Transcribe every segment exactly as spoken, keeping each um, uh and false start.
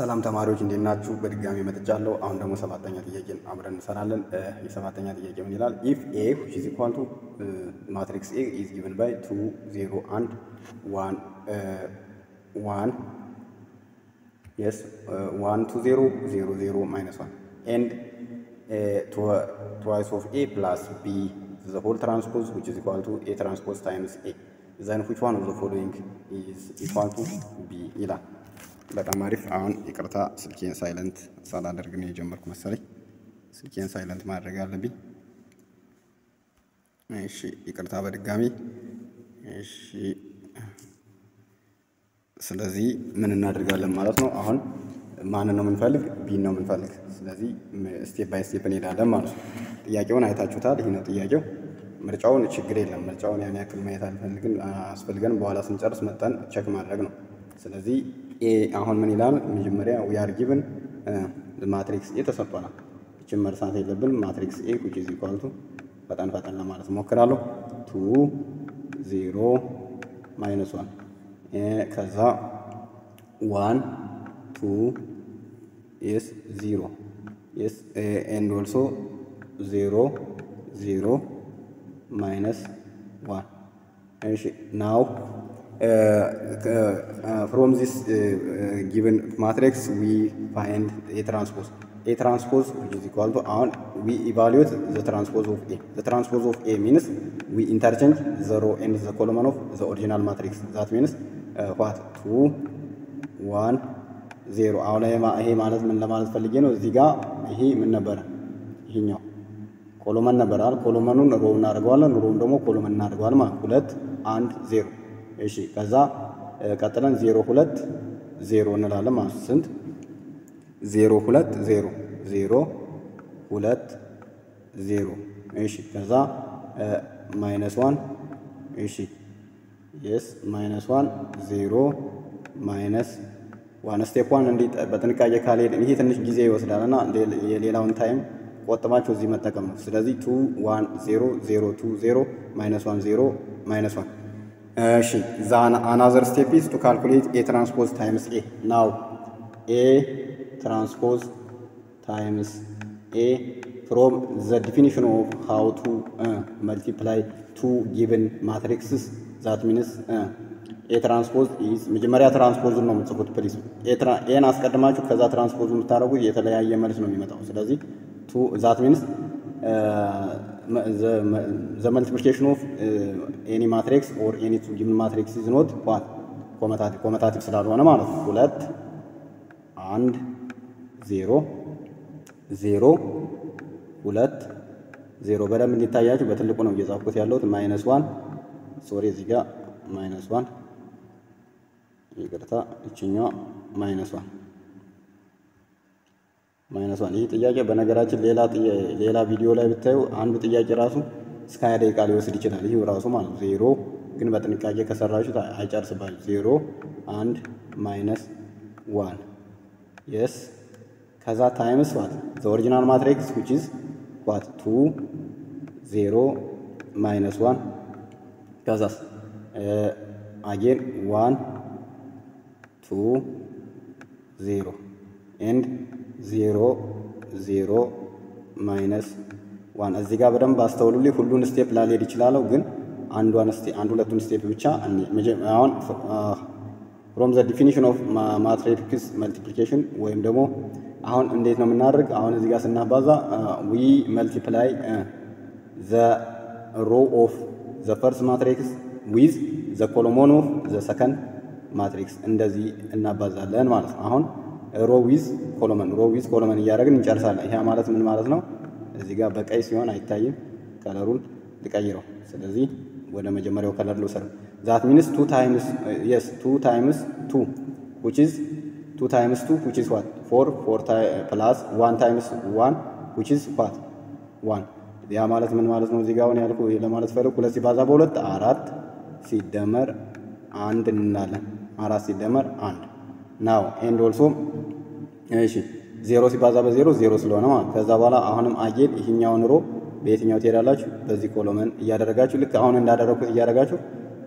سلام تمارو جندي ناتشو برجامي متجالو عند مساباتنيا تيجين أمرن سنالن يساباتنيا تيجين نلال if a which is equal to matrix A is given by two zero and one uh, one yes uh, one two zero zero zero minus one and uh, twice of A plus B the whole transpose which is equal to A transpose times A then which one of the following is equal to B إلى لكن أعرف أن إكرتا سلكين سايلنت صلاة درجني جمبرك مسالي سلكين سايلنت ما الرجال لبي إيش إكرتا برجامي إيش سلذي من النرجال لما رأسنا أهون معنا نومن فالك بين نومن فالك سلذي ستيب باي ستيب نيدا لما رأس تياجون هيتا شو تار هنا تياجو مرجعون تشجري لما مرجعون يعني كل ما يثال لكن أسبلجن بوالا سنجرس متن شك ما الرجنو سلذي A أهون من الآن مجموعة we are given the matrix A تسببنا مجموعة ساعتين لبل matrix A which is equal to فتان فتان لما رسمه كرالو two zero minus one كذا one two is zero yes and also zero zero minus one now. Uh, uh, from this uh, uh, given matrix we find A transpose. A transpose which is equal to and we evaluate the transpose of A. The transpose of A means we interchange the row and the column of the original matrix. That means uh, what two one zero. أولا ما هي مالت من لمالت فلجينو زيجا هي من نبر هي نيو. كولومن نبر على كولومنون روم نارغوالا روم دمو كولومن نارغوالا ما كولت and zero. إيشي كذا كاتلان زيرو خلاد زيرو نلالة ما سند زيرو خلاد زيرو زيرو خلاد زيرو إيشي كذا minus one إيشي yes minus one zero minus one step one عندي بتن كاية خالد إني تنش جزء وصلنا لل للا one time وطبعا شو زي ما تكمل سلازي two one zero zero two zero minus one zero minus one Uh, she, then another step is to calculate A transpose times A. Now, A transpose times A from the definition of how to uh, multiply two given matrices. That means uh, A transpose is. Majority transpose no matter what place. A tra A nas kadamachu kaza transpose no matter what. Yeta laya yemaris no mimata. So that's it. Two. That means. Uh, The, the multiplication of uh, any matrix or any two given matrix is not what? Commutative. Commutative is not one amount. Let and zero, zero, let zero. But I'm going to tell you, but look, one of you is up minus one. Sorry, Ziga minus one. You got that? Minus one. minus one هي تيجي بنقرأتي ليلة تيجي ليلة فيديو لا بتهو عن بتيجي راسو سكاي ده كاليو سريتشن عليه وراسو مال zero كن بتنك تيجي كسر راسو تا هاي تار سبعة zero and minus one yes كذا times what the original matrix which is what two zero minus one كذا again one two zero and zero zero minus one as the government was told only for one step lali richalogan and one step and one step which are from the definition of matrix multiplication we demo on and is nominated on the gas and baza we multiply uh, the row of the first matrix with the column of the second matrix and the and baza then one on row with column row with column እያደረግን እንጨርሳለን ይሄ ማለት ምን ማለት ነው እዚህ ጋር በቀይ ሲሆን አይታይም ከለሩን ልቀይረው ስለዚህ ወደ መጀመሪያው ከለር ልወሰደው that means two times uh, yes two times two which is two times two which is what four four plus one times one which is what one ያ ማለት ምን ማለት ነው እዚህ ጋር ወን ያልኩ ለማለት ፈለኩ ሁለት ሲባዛ በሁለት አራት ሲደመር አንድ እናለን አራት ሲደመር አንድ now and also እሺ zero ሲባዛ በ0 zero ስለሆነ ማለት ከዛ በኋላ አሁንም አየል ይሄኛውን ሮ በየትኛው ትሄዳላችሁ በዚህ ኮሎመን እያደረጋችሁ ልክ አሁን እንዳደረኩት እያደረጋችሁ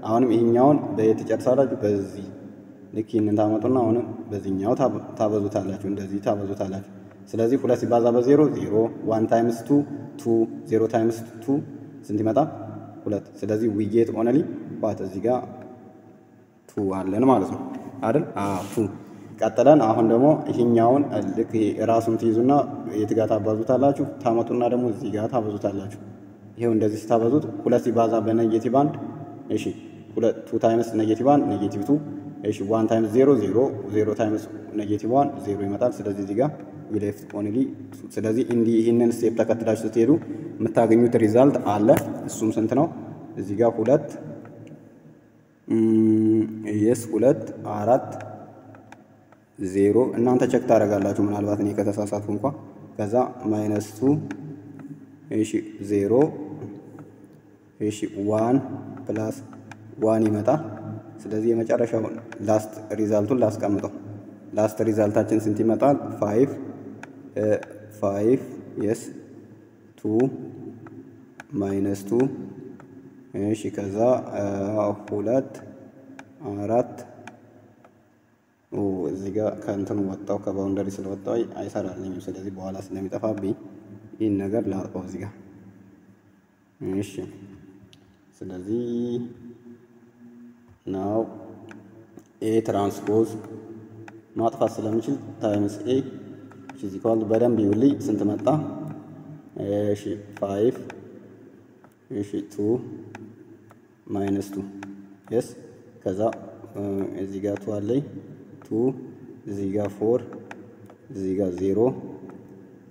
አሁንም ይሄኛውን በየት ጨርሳላችሁ በዚህ لكن ندعم ترنا هون بزينيا وثاب ثابز وثالث عند زي ثابز وثالث سلازي خلاصي بعضا بزيرو زيرو one times two two zero times two سنتيمتر خلاص سلازي we get only بعد زيجا two عالنا ما لازم عدل آه two كاتلان آهندمو هنياون لكي راسم تيزونا يتجا ثابز وثالث شو ثام ترنا دمو زيجا ثابز وثالث شو هي عند زي ثابز وث خلاصي بعضا بنا negative band إيشي خلاص two times negative band negative two إيش one times zero zero zero times negative one zero مثلاً سلازي زيجا ولفت أونلي سلازي إندي هنن سيب تكتراش تيرو متاعي نيوت ريزالت على السوم سنتنا زيجا خلاد يس خلاد عرض zero إن أنت شك تارجع لا تومن على بعض نيكذا ساسات فمكوا كذا minus two إيش zero إيش one plus one مثلاً سلازي ما تعرف شو last result ولا last كم ده last result هاتين سنتيمتر five five yes two minus two إيش كذا أخولات عرض وزيجا كانت نوتة وكبون درس الوتة أي صار على نيوس سلازي بوالا سلمي تفابي إن نجار لا أوزيجا إيش سلازي now A transpose ما تفصل منشل times A which is equal to بدن بيولي سنتمتة إيش five إيش two minus two yes كذا زيجا توالي two زيجا four زيجا zero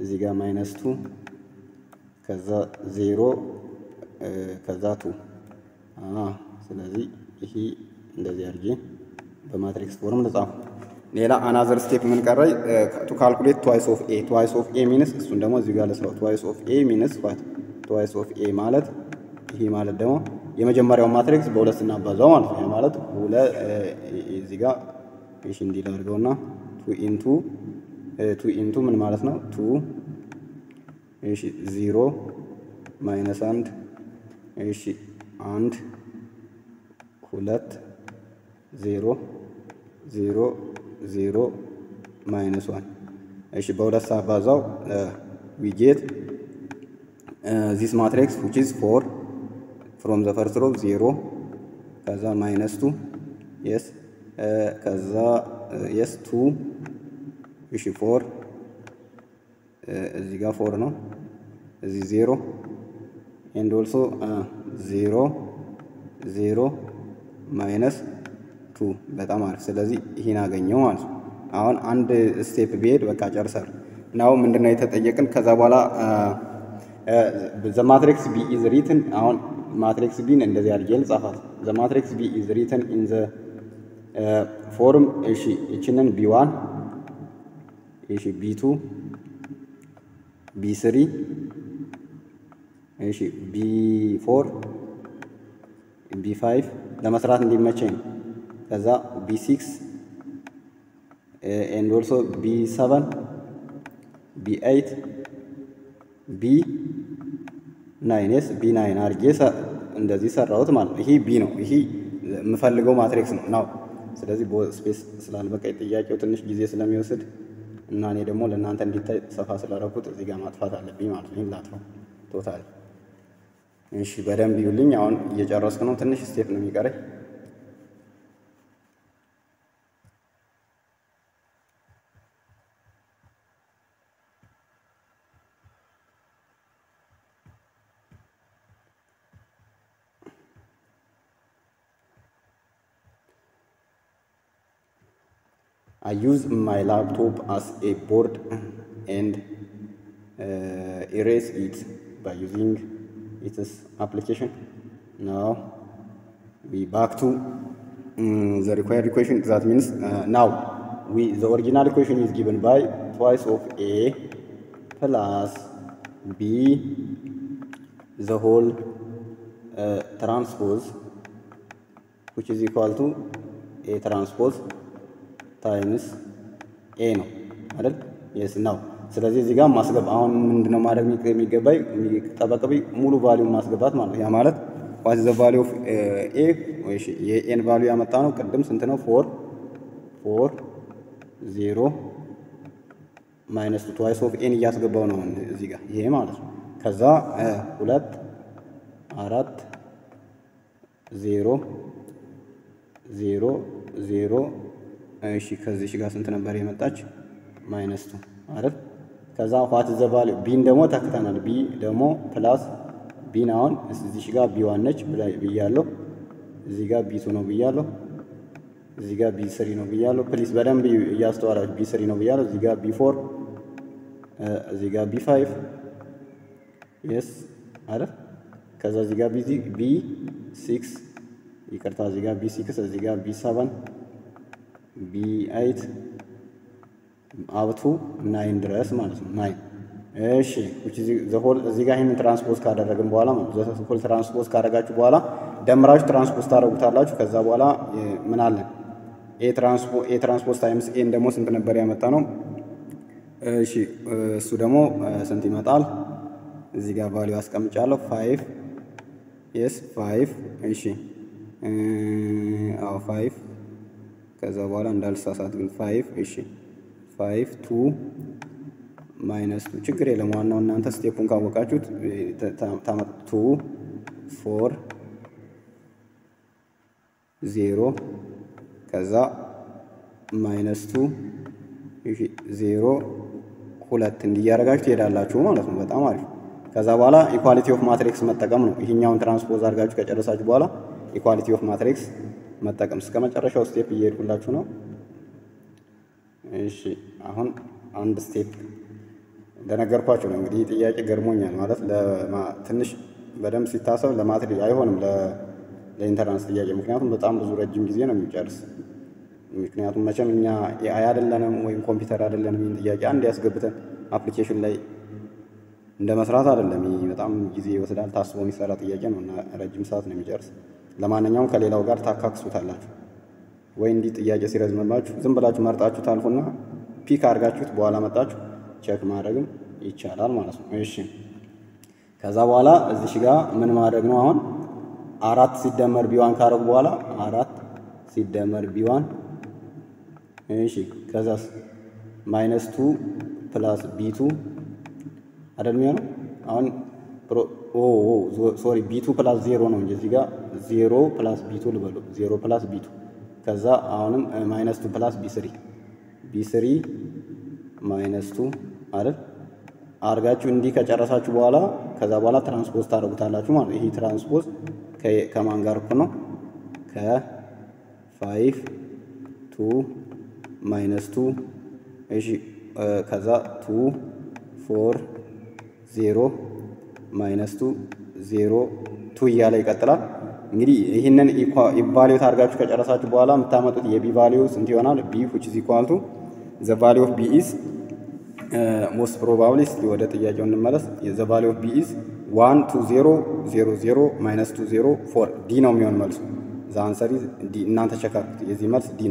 زيجا minus two كذا zero كذا two آه سلازي هي ندير جي بماتريكس فورم نضاف ليلا انذر ستيب من قراي تو كالكوليت twice of a twice of a minus እሱን ደግሞ እዚህ ጋር ለስራው twice of a minus what twice of a ማለት ይሄ ማለት ደግሞ የመጀመሪያው ማትሪክስ በሁለት እናባዛው ማለት ነው ማለት ሁለ እዚህ ጋር እሺ እንዲል አድርገውና two into two into ምን ማለት ነው two እሺ zero minus and እሺ and خلات zero zero zero minus one. إيش بقوله سبازاو we get this matrix which is four from the first row zero كذا minus two yes كذا yes two إيش four زيجا four no زي zero and also zero zero minus two بتاع مارك سلازي هنا غنيوان عون عند step بيد وكاجر سر now من دنا يتتجكن كذا ولا the matrix B is written عون matrix B عند زي الجيل صفر the matrix B is written in the form إيشي إيشين B one إيشي B two B three إيشي B four B five لما صارت ندير ماتشين كذا B six and also B seven B eight B nine yes B nine أرجيس عندذي سرعة ما هي B نو هي مفلقو ماتريكس نو سلازي بو سبيس سلالة بقى تيجي كوتنش جزء سلام يوسد ناني دمو لنا أنت نديت صفحة سلالة كوت زي جامعة فاتح لبي ما تفهم لا تفهم توتال إيش بدن بيولين يعون يجارس كنون تنش استيف نمي كاره I use my laptop as a board and uh, erase it by using it is application. Now we back to um, the required equation. That means uh, now we the original equation is given by twice of a plus b the whole uh, transpose, which is equal to a transpose times a no. Right? Yes. Now. سلازي زيجا ماسكة بعون من دنا مارك مي كمي كباي مي تبا كباي مولو فاليو ماسكة بعد ما له يا مارت واجد فاليو في A وإيش ين فاليو يا متانو قدم سنتنا four أربعة صفر minus twice of n ياتي قبلنا زيجا يهم على كذا ولد أراد zero zero zero إيش كذا إيش كذا سنتنا بري متاج minus two أراد كذا فات الزبالة بين دمو تكتنا ب دمو plus بينان إيش كذا بيوان نج بلا بيالو زيجا بيسونو بيالو زيجا بيسرينو بيالو بليس بدم بي ياستو أراد بيسرينو بيالو زيجا بيفور زيجا بفايف yes أراد كذا زيجا بي بي six يكرتها زيجا بي six زيجا بي seven بي eight أبتو nine درس مالس nine إيش وش زي هول زيجا هين ترانسپوز كارا رقم بوالا ما زي هول ترانسپوز كارا جات بوالا دمراج ترانسپوز تارا وتارلا شو كذا بوالا مناله a ترانسپو a ترانسپوز تايمز n دمو سنتنا بريا متانو إيش سودمو سنتيمتال زيجا value أسكام جالو five yes five إيشي أو five كذا بوالا ندال ساسات من five إيشي five two minus two شكرا لما أنا نانتا ستيبون كاو كاتشوت تام two four zero كذا minus two إيشي zero خلات تنديار كاتشي دالا شو ما لازم بتأمر كذا بوالا equality of matrix متقام نو هي نياون ترانسپوز أرجعش كجرس أج بوالا equality of matrix متقام سكما جرس شو step يير كلا شنو إيش أهون عند step ده نقدر باشون عندي تيجي كجرمونيان مالس لا ما تنش بدم ستاسو لا ما تري أيهونم لا لا إنترانس تيجي ممكن أنتم بتعملوا زورة جيم جزينا مجرس ممكن أنتم مثلاً إنيا إياه ده لنا وين كمبيوتر ده لنا مين تيجي عندي أسقطتن application لاي عندما سرعت على اللمي بتعمل جزء وسدال تاسو ومسارات يجان ونا رجيم سات نمجرس لما نجوم كلي لو جرت كاكس وتلاج وين ديت يجا سيرز مباج زم بلاج مرت أجو تالفونا في كارجات شوت بوالا متاج شاك ما رجيم يشارل ما رسم إيش كذا بوالا زشجع من ما رجناه هون أراد سيد مر بيوان كارب بوالا أراد سيد مر بيوان إيش كذا minus two plus b two أدرميان عن برو أو أو sorry b two plus zero نعم جزيجا zero plus b two لبلو zero plus b two كذا عن minus two plus b three b three minus two أرد أرجع تندي كجرسات شوالا كذا والا ترانسپوز تارو بتالا شو ما هي ترانسپوز كي كمان غرقنا ك five two minus two إيش كذا two four zero minus two zero two يالي كتلا غيري هينن إيقا إباليو ثارجات كذا جرسات بوالا مثامة تود يبي value سنتيوانا ل b which is equal to the value of b is most probably استوى ده تيجي جون نمرس the value of b is one two zero zero zero minus two zero for d نوميون مالس the answer is d نانتا شكاك يزي مالس d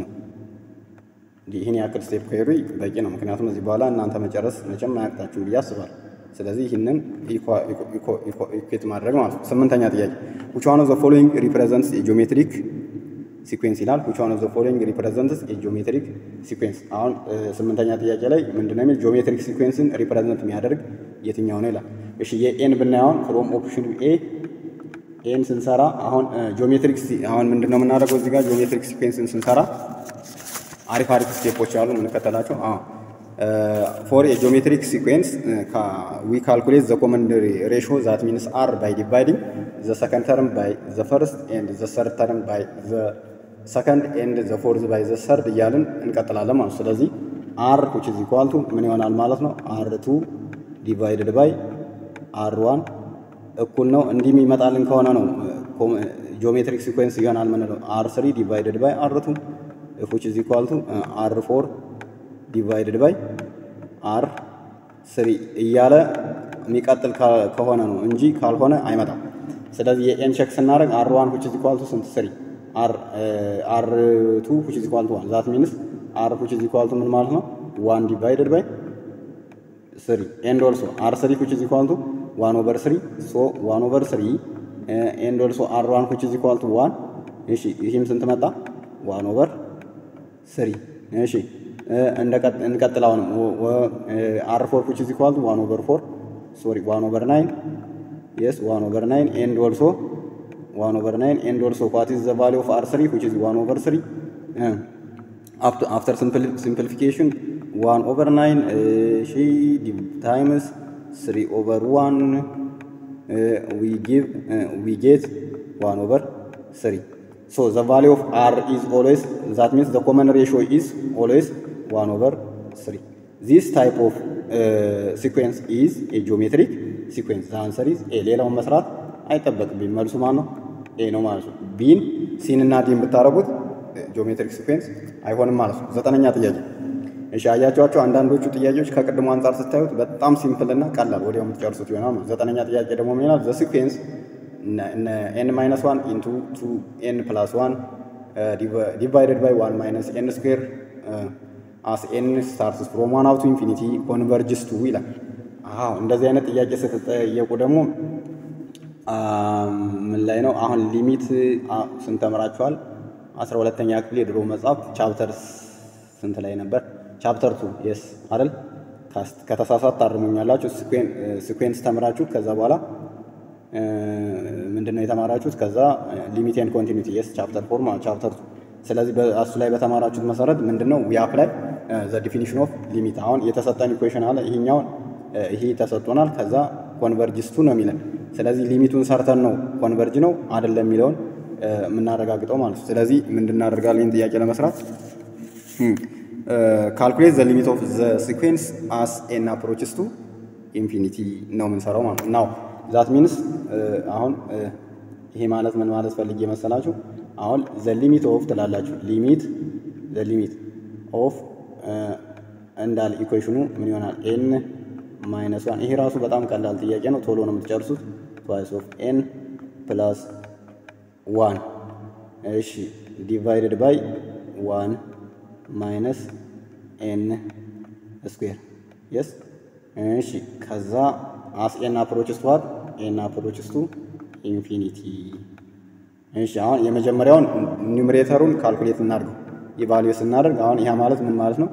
دي هني أكتر step خيري بعدين هم كنا ثم زبالة نانتا مجرس نجمع أكتر شوية سوال سلازي هنن إيكو إيكو إيكو إيكو كتمار رجعنا سمنت هنيا تيجي. which one of the following represents a geometric sequence لال which one of the following represents a geometric sequence. عن سمنت هنيا تيجي جلأي من دنيا geometric sequence represent ميادرج يتنياونه لا. إيش يه n بنيان from option A n سنسارا عن geometric عن من دنيا منارا كوزيكا geometric sequence سنسارا عارف عارف step وشالو من كتلاشو آه. Uh, for a geometric sequence, uh, we calculate the common ratio that means R by dividing the second term by the first and the third term by the second and the fourth by the third. Yalin in Catalan, so that's R which is equal to minimum almalasno R two divided by R one. Kunno indi mi matalin kawana no geometric sequence yon almanalo R three divided by R two which is equal to uh, R four. divided by r three يالا ميقاتل كهونه نو انجي كالهونه አይመጣ ስለዚህ የn check سنارق r one which is equal to three r r two which is equal to one that means r which is equal to ምን ማለት ነው one divided by three and also r three which is equal to one over three so one over three uh, and also r one which is equal to one እሺ ይሄም ስንት መጣ one over three ماشي. نكتل هون وR four which is equal to one over four. Sorry, one over nine. Yes, one over nine and also one over nine and also what is the value of R three which is one over three. After after simplification, one over nine she times three over one we give we get one over three. So the value of R is always, that means the common ratio is always one over three. This type of uh, sequence is a geometric sequence. The answer is A. Lela Masrat, I tabak bin Marsumano, A no Mars. Bin, seen in Nadim Batarabut, geometric sequence, I want Mars, Zatanaya Yaji. A Shaya Chacho and Dan Buchu Yajush Kakadaman Zarsat, but Tam Simple and Nakala, William Charles Tuanam, Zatanaya Yajadomina, the sequence. N minus one into two n plus one uh, div divided by one minus n square uh, as n starts from one out to infinity converges to ila. Ah, and that's the net. Yeah, just that. Yeah, Um, no, ah, limit. Ah, Santamarachual. As well as the clear Romans up chapter. Santalay number chapter two. Yes, Adel. Cast. Katasasa tarmunyalachu sequence sequence tamarachu kazawala. ምንድነው የተማራችሁት ከዛ ሊሚት ኤንድ ኮንቲኒቲ ኤስ ቻፕተር ፎር ማለት ቻፕተር ስለዚህ በአሱ ላይ በተማራችሁት መሰረት ምንድነው ዊ አፕላይ ዘ ዲፊኒሽን ኦፍ ሊሚት አሁን የተሰጠን ኢኩዌሽን አለ ይሄኛው ይሄ ተሰጥቷል ከዛ ኮንቨርጅስ ቱ ነው የሚለን ስለዚህ ሊሚቱን ሰርተን ነው ኮንቨርጅ ነው አይደለም የሚለውን እናረጋግጠው ማለት ስለዚህ ምንድነው አደርጋለኝ ጥያቄ ለመስራት ካልኩሌት ዘ ሊሚት ኦፍ ዘ ሲኩዌንስ አስ ኤን አፕሮችስ ቱ ኢንፊኒቲ ነው የምንሰራው ማለት ነው ናው That means, ahon he malas man malas faligi masalachu. Ahon the limit of talalachu limit the limit of andal equationu minional n minus one. Here also batam kalal tiya jano tholo namu charsu twice of n plus one. Ishi divided by one minus n square. Yes. Ishi kaza as n approaches what? n approaches to infinity እሺ አሁን የመጀመሪያውን ኒውመሬተሩን ካልኩሌት እናድርግ ኢቫሉዌት እናድርግ አሁን ይሄ ማለት ምን ማለት ነው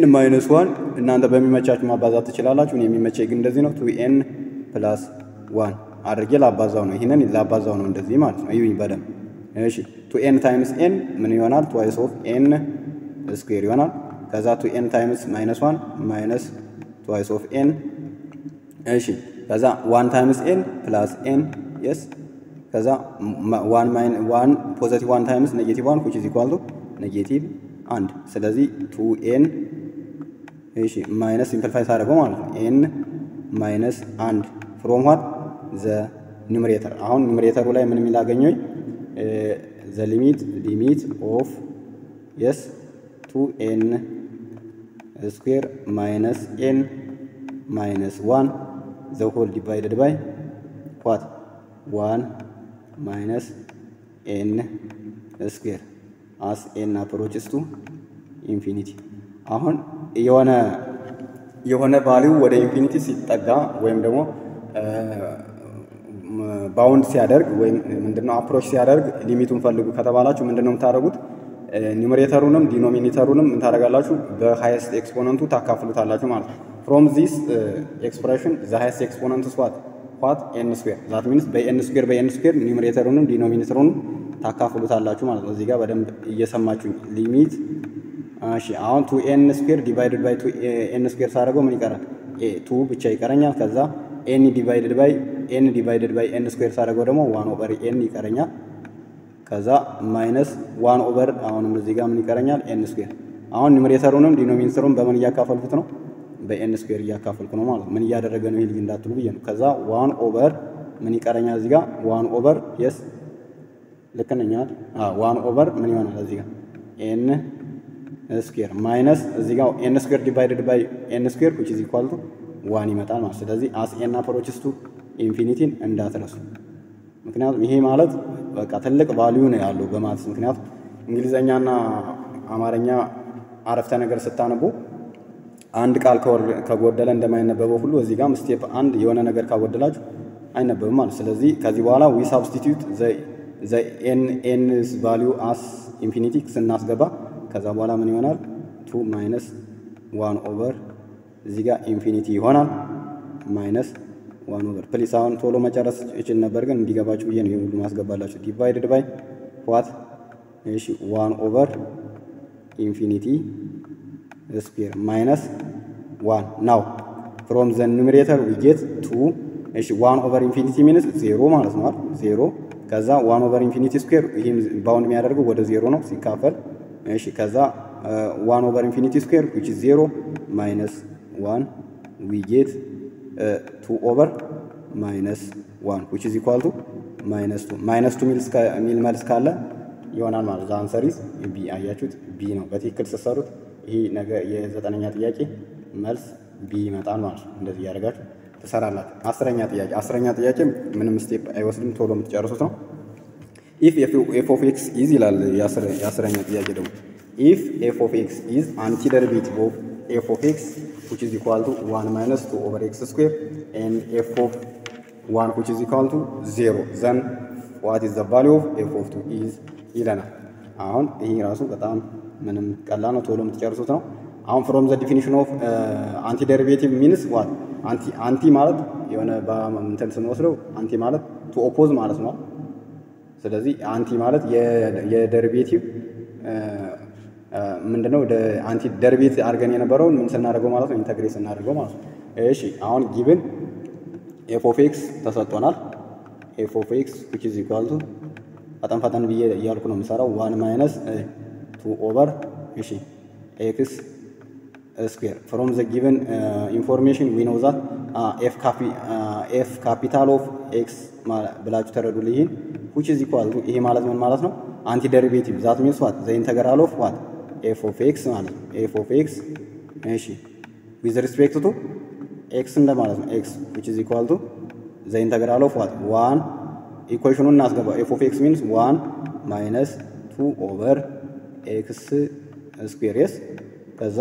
n minus one እናንተ በሚመቻችሁ ማባዛት ትችላላችሁ እኔ የሚመቸኝ ግን እንደዚህ ነው two n plus one አድርጌ ላባዛው ነው ይሄንን ላባዛው ነው እንደዚህ ማለት ነው ይሁን በደም እሺ two n times n ምን ይሆናል twice of n square ይሆናል ከዛ two n times minus one minus twice of n እሺ kaza one times n plus n yes kaza one minus one positive one times negative one which is equal to negative and ስለዚህ two n እሺ minus simplify ሳደርገው ማለት n minus and from what the numerator አሁን ኑመሬተሩ ላይ ምን የሚላገኘው the limit limit of yes two n square minus n minus one the whole divided by what one minus n square as n approaches to infinity ahon yona yona value where infinity sitaga when demo bound siaderg when mendeno approach siaderg limitun fallugu katabaalachu mendeno mtaragut numeratorunum denominatorunum mtaragalaachu the highest exponent takaflutalachu ማለት From this uh, expression, the highest exponent is what? What? N square. That means by n square by n square, numerator and denominator and takafulu thallachu malachu. Ziga badam yesammachu limit. Ashi. Aon two n square divided by two n square sarago mani kara. A two bichai karanya kaza n divided by n divided by n square sarago demo one over n karanya kaza minus one over aon ziga mani karanya n square. Aon numerator and denominator and bamani yakafulu thano. By n square ya kafal kuno mal man yaderega no hilgi ndatulu biye no kaza one over man iqaranya ziga one over yes lekenenya ah one over man yona ziga n square minus ziga n square divided by n square which is equal to one imetal ma selezi as n approaches to infinity እንዳትረሱ ምክንያቱም ይሄ ማለት በቃ ተለቅ ቫልዩ ነው ያለው በማትስ ምክንያቱም እንግሊዘኛና አማርኛ አረፍተ ነገር ስታነቡ አንድ ቃል ከጎደለ እንደማይነበበው ሁሉ እዚህ ጋም ስቴፕ አንድ የሆነ ነገር ካጎደላችሁ አይነበብም ማለት ስለዚህ ከዚህ በኋላ we substitute the the n n's value as infinity ስናስገባ ከዛ በኋላ ምን ይሆናል two minus one over እዚጋ ኢንፊኒቲ ይሆናል minus one over ፕሊስ አሁን ቶሎ መጨረስ እቺን ነበር ግን እንዲገባችሁ ብዬ ነው ሁሉ ማስገባላችሁ divided by what እሺ one over infinity square minus one now from the numerator we get two እሺ one over infinity minus zero ማለት ነው zero ከዛ one over infinity square ይሄም ባውንድ የሚያደርገው ወደ zero ነው ሲካፈል እሺ ከዛ one over infinity square which is zero minus one we get uh, two over minus one which is equal to minus two minus two mils mil ማለት ካለ ይሆናል ማለት the answer is b አያችሁት b ነው በትክክል ተሰሩት ይሄ ነገ የዘጠነኛ ጥያቄ መልስ b ይመጣል ማለት እንደዚህ ያደርጋችሁ ተሰራላት አስረኛ ጥያቄ አስረኛ ጥያቄ ምንም ስቴፕ አይወስድም ቶሎ የምትጨርሱት ነው if f of x is ይላል የአስረኛ ጥያቄ ደግሞ if f of x is antiderivative of f of x which is equal to one minus two over x square and f of one which is equal to zero then what is the value of f of two is ይለናል አሁን ይሄ ራሱ በጣም ምንም ቀላል ነው ቶሎ የምትጨርሱት ነው አሁን from the definition of uh, antiderivative means what anti anti ማለት የሆነ በእንተን ስንወስደው anti ማለት to oppose ማለት ነው ስለዚህ anti ማለት የደሪቬቲቭ ምንድነው ደ anti derivative አርገን የነበረውን ምን ስናደርገው ማለት ነው ኢንተግሬት ስናደርገው ማለት ነው እሺ አሁን given f of x ተሰጥቷል f of x which is equal to አጣን ፈጣን ብዬ ያልኩ ነው መሰራው one minus two over እሺ x square from the given uh, information we know that uh, f capi uh, f capital of x ብላችሁ ተረዱልኝ which is equal to ይሄ ማለት ምን ማለት ነው anti derivative that means what the integral of what f of x ማለት f of x እሺ with respect to x እንደማለት ነው x which is equal to the integral of what one equation እናስገባ f of x means one minus two over x square yes ከዛ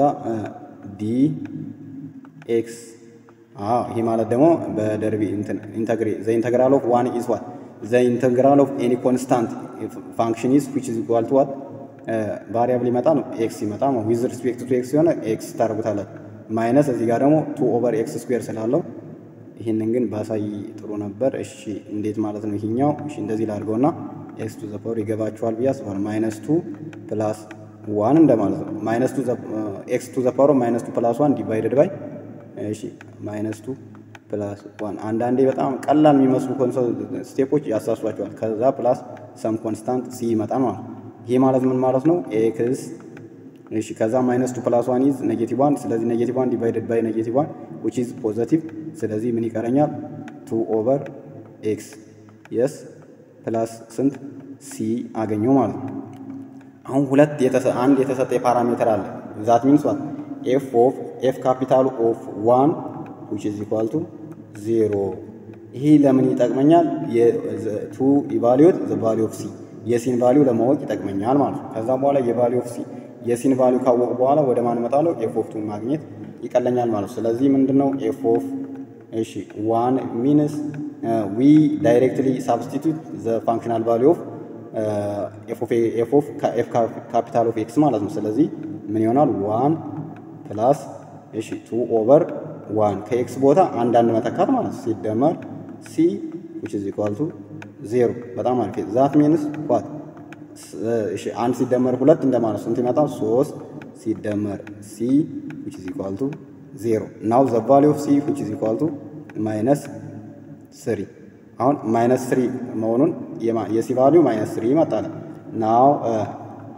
dx አዎ ይሄ ማለት ደግሞ በደሪቬቲቭ ኢንተግሬት ዘ ኢንተግራል ኦፍ one is what the integral of any constant function is which is equal to what variable ይመጣ ነው x ይመጣ ነው with respect to x የሆነ x ታርጉታለህ minus እዚህ ጋር ደግሞ two over x square ስላለው ይሄንን ግን ባሳይ ጥሩ ነበር እሺ እንዴት ማለት ነው ይሄኛው እሺ እንደዚህ ላድርገውና x to the power ይገባችኋል ብያስ ወር minus two plus one እንደማለት ነው minus two the uh, x to the power minus two plus one divided by እሺ minus two plus one አንዳንዴ በጣም ቀላል የሚመስሉ ኮንሰፕት ስቴፖች ያሳስባችኋል ከዛ ፕላስ some constant c ይመጣል ማለት ይሄ ማለት ምን ማለት ነው x እሺ ከዛ minus two plus one is negative one ስለዚህ negative one divided by negative one which is positive ስለዚህ ምን ይቀረኛል two over x yes plus ስንት c አገኘው ማለት ነው አሁን ሁለት የተሰጠ አንድ የተሰጠ ፓራሜትር አለ that means what f of f capital of one which is equal to zero ይሄ ለምን ይጠቅመኛል የ2 evaluate the value of c የሲን value ለማወቅ ይጠቅመኛል ማለት ከዛ በኋላ የvalue of c የሲን value ካወቅ በኋላ ወደ ማን መጣለው f of two ማግኘት ይቀለኛል ማለት ስለዚህ ምንድነው f of እሺ one minus uh, we directly substitute the functional value of Uh, f of a, f of f capital of x ማለት ነው ስለዚህ ምን ይሆናል one plus እሺ two over one ከx ቦታ አንድ አንድ መተካት ማለት ሲደመር c which is equal to zero በጣም አሪፍ that means what እሺ አንድ ሲደመር ሁለት እንደማለት ነው እንትን ያጣው three ሲደመር c which is equal to zero now the value of c which is equal to minus three አሁን minus three መሆኑን የሲ value minus three ይመጣል now uh,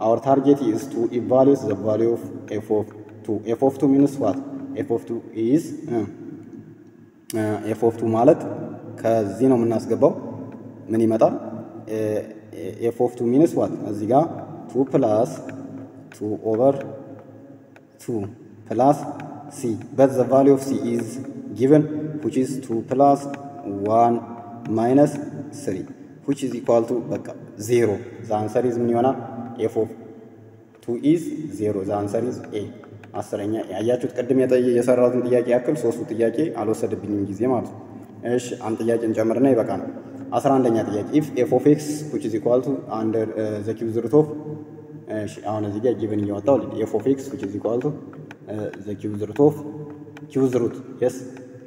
our target is to evaluate the value of f of two f of two minus what f of two is uh, uh, f of two ማለት ከዚህ ነው እናስገባው ምን ይመጣል f of two minus what እዚህ ጋር two plus two over two plus c but the value of c is given which is two plus one minus three which is equal to like, zero the answer is ምን ይሆናል f of two is zero the answer is a አስረኛ ያያችሁት ቀድም ያጠየ የሰራሁትን ጥያቄ ያክል ሶስቱ ጥያቄ አልወሰደብኝም ጊዜ ማለት እሺ አንድ ጥያቄ እንጨምርና ይበቃል eleven ኛ ጥያቄ if f of x which is equal to under uh, the cube root of on the get given your authority f of x, which is equal to uh, the cube root of cube root, yes,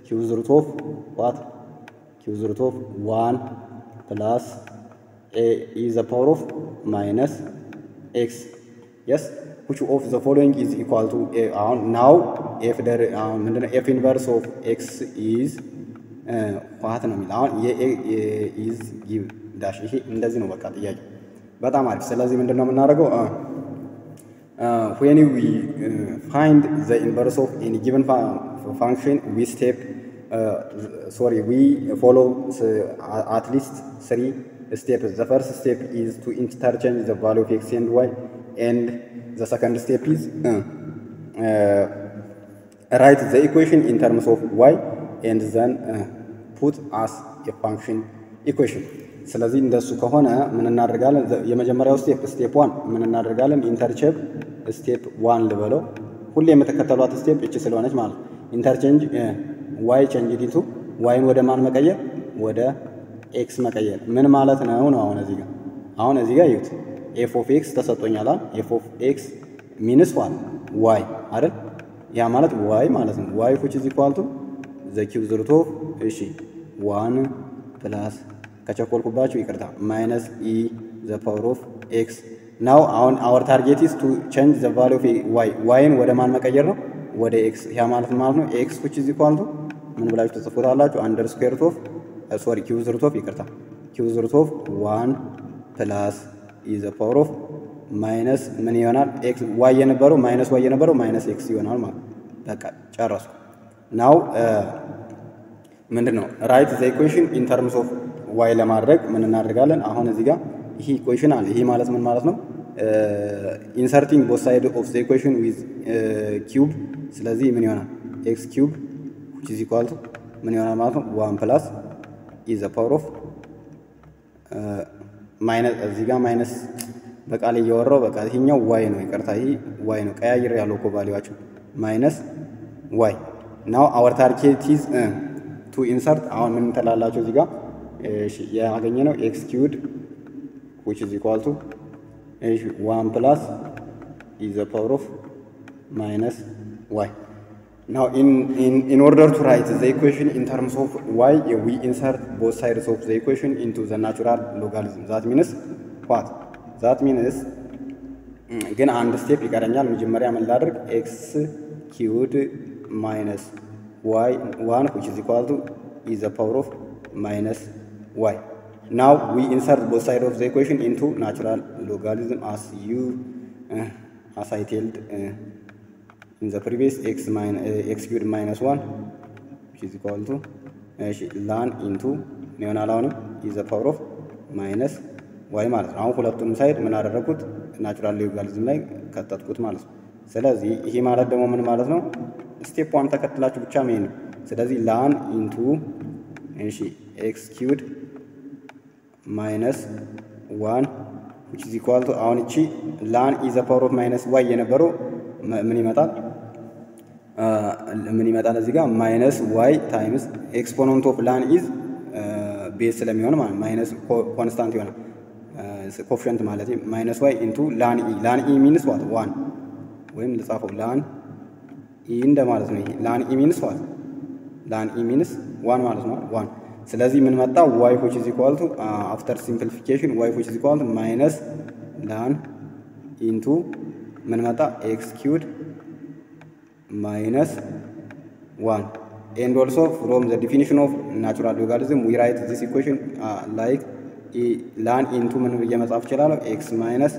cube root of what? Cube root of one plus a is the power of minus x, yes, which of the following is equal to a. Uh, now if there um, f inverse of x is uh, what nominal a, a, a is given dash he እንደዚህ ነው በቃ ጥያቄ በጣም አሪፍ ስለዚህ ምንድነው የምናደርገው when we uh, find the inverse of any given function we step uh, sorry we follow uh, at least three steps. The first step is to interchange the value of x and y, and the second step is uh, uh, write the equation in terms of y and then uh, put as a function equation. ስለዚህ እንደሱ ከሆነ ምን እናደርጋለን የመጀመሪያው ስቴፕ ስቴፕ one ምን እናደርጋለን ኢንተርቼፕ ስቴፕ one ልበለው ሁሌ የምትከተሏት ስቴፕ እቺ ስለሆነች ማለት ኢንተርቼንጅ y change it to y ወደ ማን መቀየር ወደ x መቀየር ምን ማለት ነው ነው አሁን እዚህ ጋር አሁን እዚህ ጋር ይዩት f of x ተሰጥቶኛል f of x minus one y አይደል ያ ማለት y ማለት ነው y which is equal to the cube root of እሺ one plus Kachakolkubachu Ikarta minus e the power of x. Now our, our target is to change the value of y. Y in what a man makayero, what x Yamalano x which is equal to Manbalash to Safutala to under square root of uh, sorry q root of Ikarta. Q root of one plus e the power of minus manionar x y and barrow minus y and barrow minus x you normal. Now uh write the equation in terms of y ለማድረግ ምን እናደርጋለን አሁን እዚህ ጋር ይሄ ኢኩዌሽን አለ ይሄ ማለት ምን ማለት ነው ኢንሰርቲንግ both side of the equation with cube ስለዚህ ምን ይሆናል x cube which is equal to ምን ይሆናል ማለት ነው one plus is the power of minus እዚህ ጋር minus በቃ ላይ ያወራው በቃ ይሄኛው y ነው ይቀርታ ይሄ y ነው ቀያይር ያለው እኮ ባሊዋቸው minus y now our target is uh, to insert አሁን ምን ተላላችሁ እዚህ ጋር Yeah, again, you know, x cubed, which is equal to one plus is the power of minus y. Now, in, in, in order to write the equation in terms of y, we insert both sides of the equation into the natural logarithm. That means what? That means, again, under step, x cubed minus y, one, which is equal to is the power of minus y. Now we insert both sides of the equation into natural logarithm as you uh, as I told uh, in the previous x minus uh, x cubed minus one, which is equal to ln uh, into neonalon is the power of minus y minus. Now we have to inside natural logarithm like katatut minus. So that's the he malad the moment minus no step one takatla chucha mean. So that's the ln into and she x cubed minus one which is equal to our chi ln is the power of minus y and a barrow minimata uh minimata ziga minus y times exponent of ln is uh base lamion minus constant one uh it's a coefficient malady minus y into ln e ln e means what one when the top of ln e in the minus ln e means what ln e means one minus one, one. So let's even matter y which is equal to uh, after simplification y which is equal to minus ln into minimata x cubed minus one. And also from the definition of natural logarithm we write this equation uh, like e ln into minimata x minus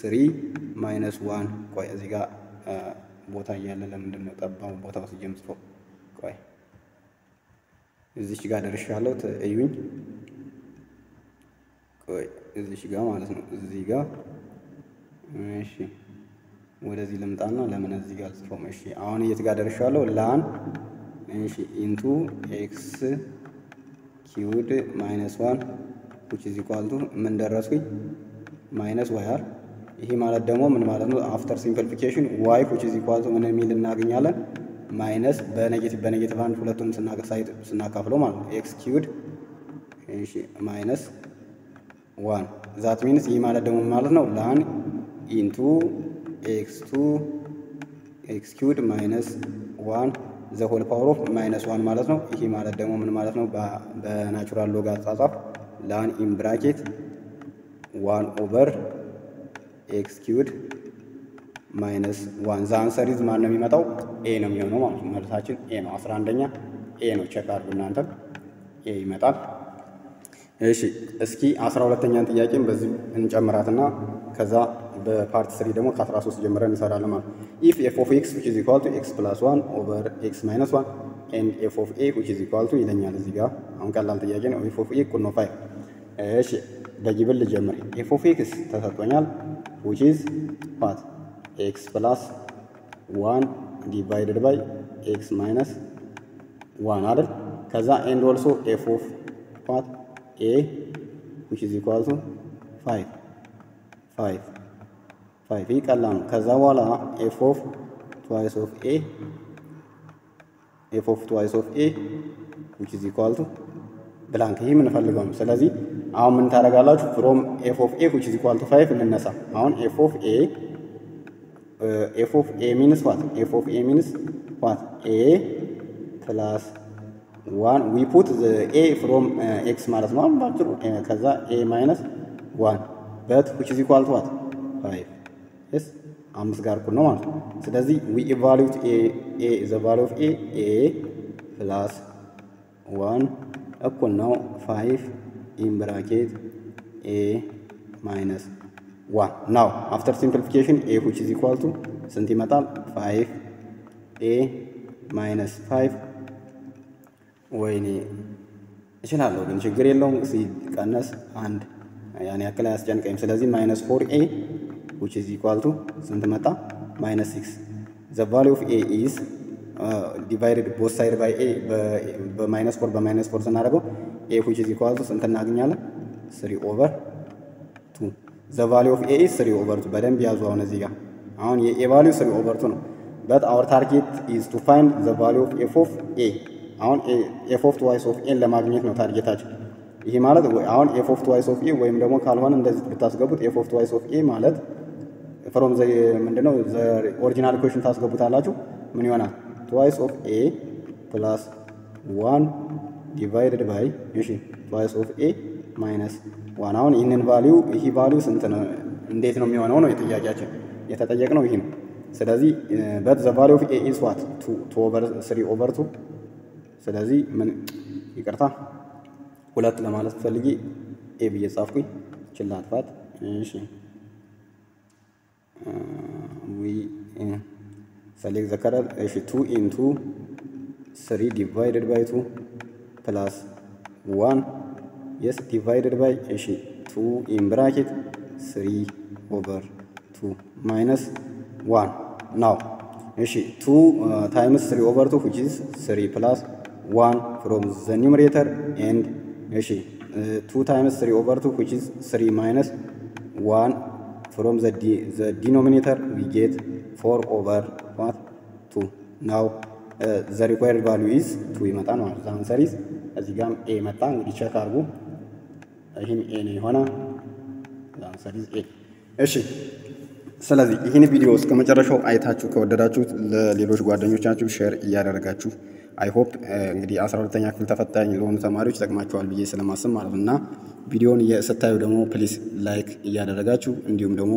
three minus one. Quite as you got uh, both a yellow and both of the gems for quite. እዚች ጋር ደርሻለሁ እዩኝ ቆይ እዚች ጋር ማለት ነው እዚህ ጋር እሺ ወደዚህ ልምጣና ለምን እዚህ ጋር ጽፎም እሺ አሁን የት ጋር ደርሻለሁ ln እሺ into x cubed minus one which is equal to ምን ደረስኩኝ minus y r ይሄ ማለት ደግሞ ምን ማለት ነው after simplification y which is equal to ምን የሚል እናገኛለን minus በነጌቲቭ በነጌቲቭ አንድ ሁለቱን ስናቀሳይት ስናካፍለው ማለት ነው x cubed minus one. That means e mala demu mala no lan into x two x cubed minus one the whole power of minus one mala no. E mala demu min mala no ba the natural log atsataf lan in bracket one over x cubed minus one. The answer is man no matao a no mi no mala malsachin a no eleven nya a no check arguna anta a imatal እሺ እስኪ አስራ ሁለተኛን ጥያቄን በዚህ እንጨምራትና ከዛ በፓርት three ደግሞ ከ13 ጀምረን እንሰራለን ማለት if f of x which is equal to x plus one over x minus one and f of a which is equal to ይለኛል እዚህ ጋር አሁን ቀላል ጥያቄ ነው f of a እኩል ነው five እሺ በግብል ልጀምር f of x ተሰጥቶኛል which is what x plus one divided by x minus one አይደል ከዛ and also f of what a which is equal to five five five ይቀላል ከዛ በኋላ f of twice of a f of twice of a which is equal to blank ይሄ ምን ፈልጋው ነው ስለዚህ አሁን ምን ታረጋላችሁ from f of a which is equal to five እንነሳ አሁን f of a uh, f of a means what f of a means what a plus one we put the a from uh, x minus one but uh, kaza a minus one but which is equal to what five yes am sgar ku no ማለት ስለዚህ we evaluate a a is the value of a a plus one equal now five in bracket a minus one now after simplification a which is equal to centimeter five a minus five ወይኔ እችላለሁ ግን ችግር የለውም ሲቀነስ አንድ ያኔ አከላ ያስጨንቀኝ ስለዚህ minus four a which is equal to ስንት መጣ minus six the value of a is uh, divided both side by a by minus four by minus four ስናደርገው a which is equal to ስንት እናገኛለን three over two the value of a is three over two በደንብ ያዙ አሁን እዚህ ጋር አሁን የa value three over two ነው but our target is to find the value of f of a አሁን f of twice of a ለማግኘት ነው ታርጌታችን ይሄ ማለት አሁን f of twice of a ወይም ደግሞ ካልሆነ እንደዚህ ብታስገቡት f of twice of a ማለት from the ምንድነው the original equation ታስገቡታላችሁ ምን ይሆናል twice of a plus one divided by እሺ twice of a minus one አሁን ይሄንን value ይሄ value ስንት ነው እንዴት ነው የሚሆነው ነው የጥያቄያችን የተጠየቅነው ይሄ ነው ስለዚህ but the value of a is what two over three over two ስለዚህ ምን ይቀርታ ሁለት ለማለት ፈልጊ a ብዬ ጻፍኩኝ ይችላልፋት እሺ we select the current እሺ two into three divided by two plus one yes divided by እሺ two in bracket three over two minus one now እሺ two uh, times three over two which is three plus one from the numerator and uh, two times three over two which is three minus one from the, de the denominator we get four over what two now uh, the required value is two ይመጣ ነው the answer is እዚህ ጋም a ይመጣ እንግዲህ ቼክ አድርጉ ይሄም a ነው ሆነ the answer is a እሺ ስለዚህ ይሄን ቪዲዮ እስከመጨረሻው አይታችሁ ከወደዳችሁት ለሌሎች ጓደኞቻችሁ ሼር ያደርጋችሁ I hope እንግዲህ አስራ ሁለተኛ ክፍል ተፈታኝ ለሆኑ ተማሪዎች ተቀማጫዋል ብዬ ስለማስብ ማለትና ቪዲዮውን እየሰታዩ ደግሞ ፕሊዝ ላይክ ያደረጋችሁ እንዲሁም ደግሞ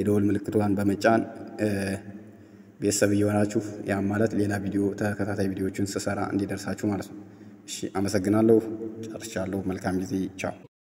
የደወል ምልክቱን በመጫን ቤተሰብ ይሆናችሁ ያ ማለት ሌላ ቪዲዮ ተከታታይ ቪዲዮዎችን ሰሰራ እንዲደርሳችሁ ማለት ነው እሺ አመሰግናለሁ ጨርሻለሁ መልካም ጊዜ ቻው